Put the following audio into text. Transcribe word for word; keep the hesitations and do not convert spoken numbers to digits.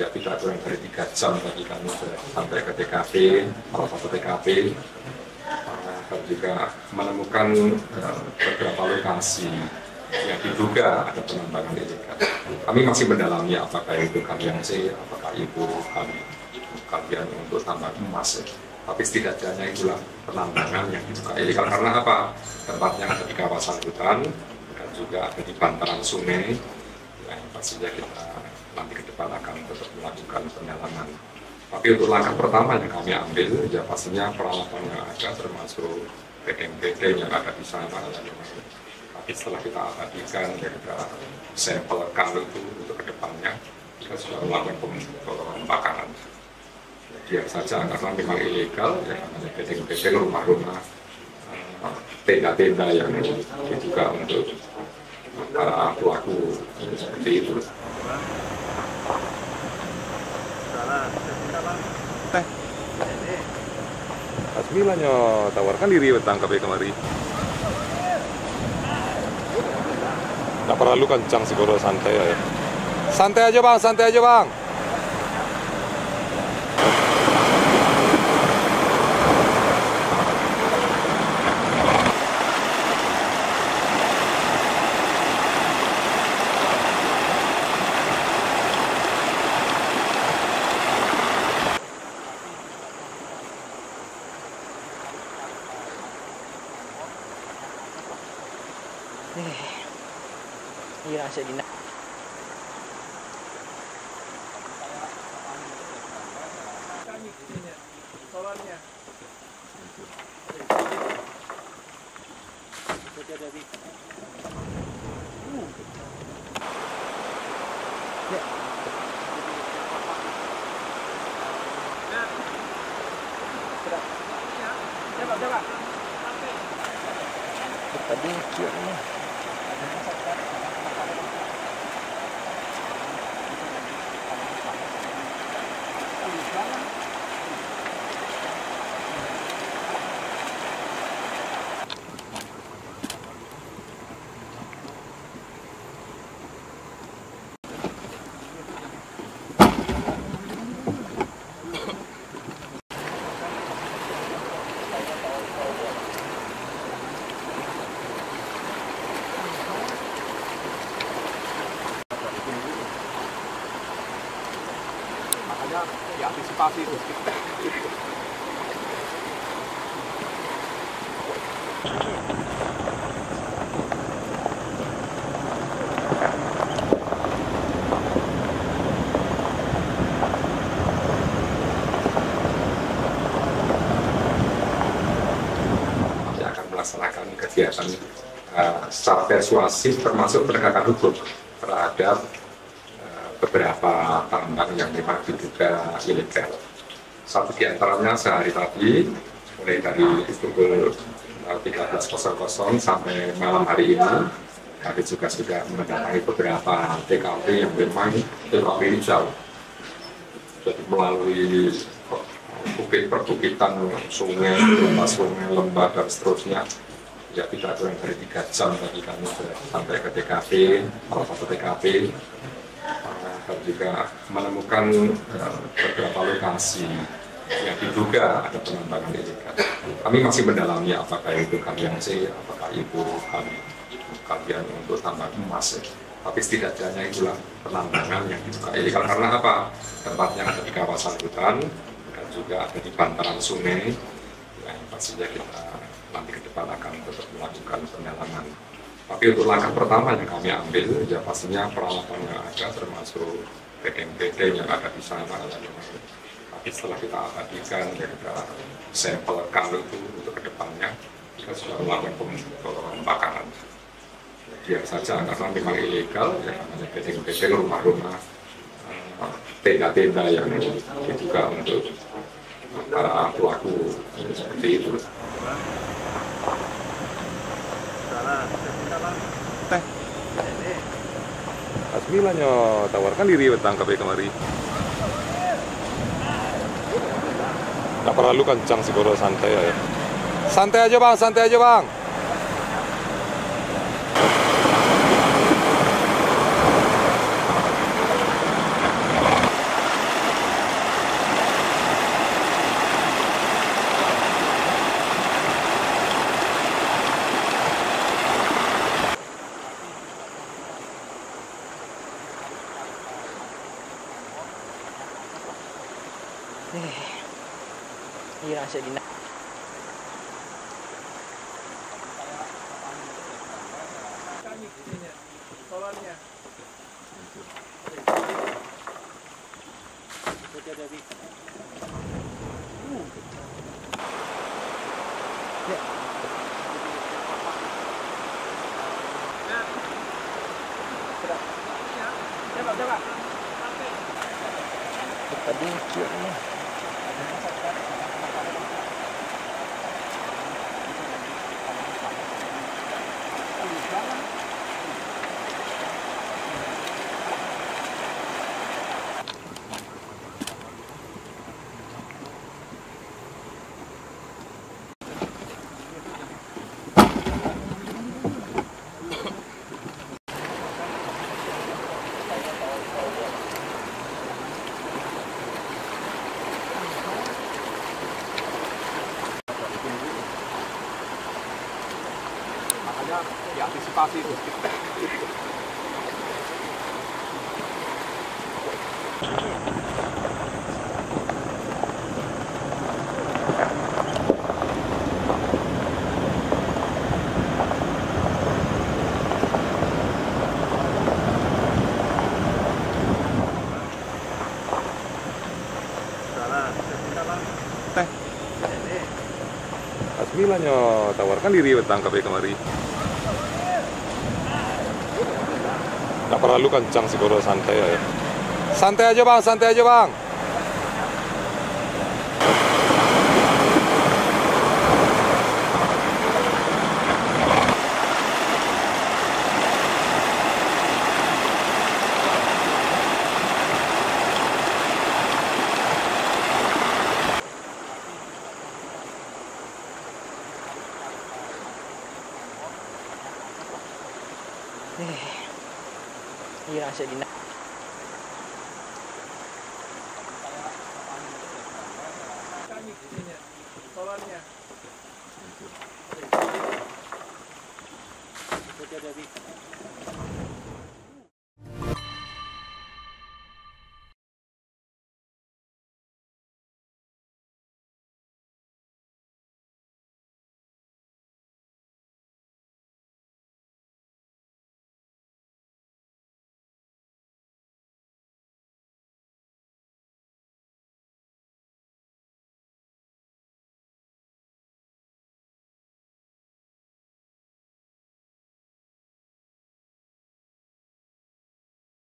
ya tidak kurang dari tiga jam tadi kami sampai ke T K P, salah satu T K P, dan juga menemukan beberapa lokasi yang diduga ada penambangan ilegal. Kami masih mendalami apakah itu kalian sih, apakah itu kalian untuk tambang emas. Tapi setidaknya itulah penambangan yang diduga ilegal karena apa? Tempatnya ada di kawasan hutan dan juga ada di bantaran sungai. Nah, pastinya kita nanti ke depan akan tetap melakukan pendalaman. Tapi untuk langkah pertama yang kami ambil, ya pastinya peralatan yang ada termasuk bedeng-bedeng yang ada di sana. Tapi setelah kita abadikan, kita sampelkan itu untuk kedepannya, kita sudah melakukan pembakaran. Biar saja karena memang ilegal, ya namanya bedeng-bedeng, rumah-rumah, tenda-tenda yang diduga untuk para pelaku seperti itu. Teh, Asmila nyo tawarkan diri tangkap ya kemari. Nggak perlu kencang sih kalau santai ya. Santai aja bang, santai aja bang. Iya, saya dina. Tadi ya antisipasi itu. Kita akan melaksanakan kegiatan uh, secara persuasif termasuk penegakan hukum terhadap beberapa tambang yang memang diduga ilegal. Satu di antaranya sehari tadi, mulai dari pukul tiga belas sampai malam hari ini, kami juga sudah mendatangi beberapa T K P yang memang T K P hijau. Jadi melalui bukit perbukitan, sungai, lembah sungai, lembah dan seterusnya. Ya tidak kurang dari tiga jam tadi kami sampai ke T K P, salah satu T K P. Dan juga menemukan uh, beberapa lokasi yang diduga ada penambangan ilegal. Kami masih mendalami apakah itu kalian sih, apakah itu kami, kalian untuk tambang emas. Tapi setidaknya itulah penambangan yang diduga ilegal karena apa? Tempatnya ada di kawasan hutan dan juga ada di bantaran sungai. Nah, pastinya kita nanti ke depan akan tetap melakukan pendalaman. Tapi untuk langkah pertama yang kami ambil, ya pastinya peralatan yang ada termasuk bedeng-bedeng yang ada di sana. Tapi setelah kita abadikan, ya kita sampelkan itu untuk kedepannya, kita sudah melakukan pembakaran. Biar saja karena memang ilegal, ya namanya bedeng-bedeng, rumah-rumah, tenda-tenda yang diduga untuk para pelaku seperti itu. Teh, Asmila nyo tawarkan diri tangkap ya kemari. Nggak perlu kencang sih kalau santai ya. Santai aja bang, santai aja bang. Iya, saya dinas. Tadi kira diantisipasi itu. Teh. Asmilanyo tawarkan diri tangkap ya kemari. Nggak perlu kencang sih, kalau santai ya. Santai aja bang, santai aja bang. Iya, saya dinas. Tolongnya.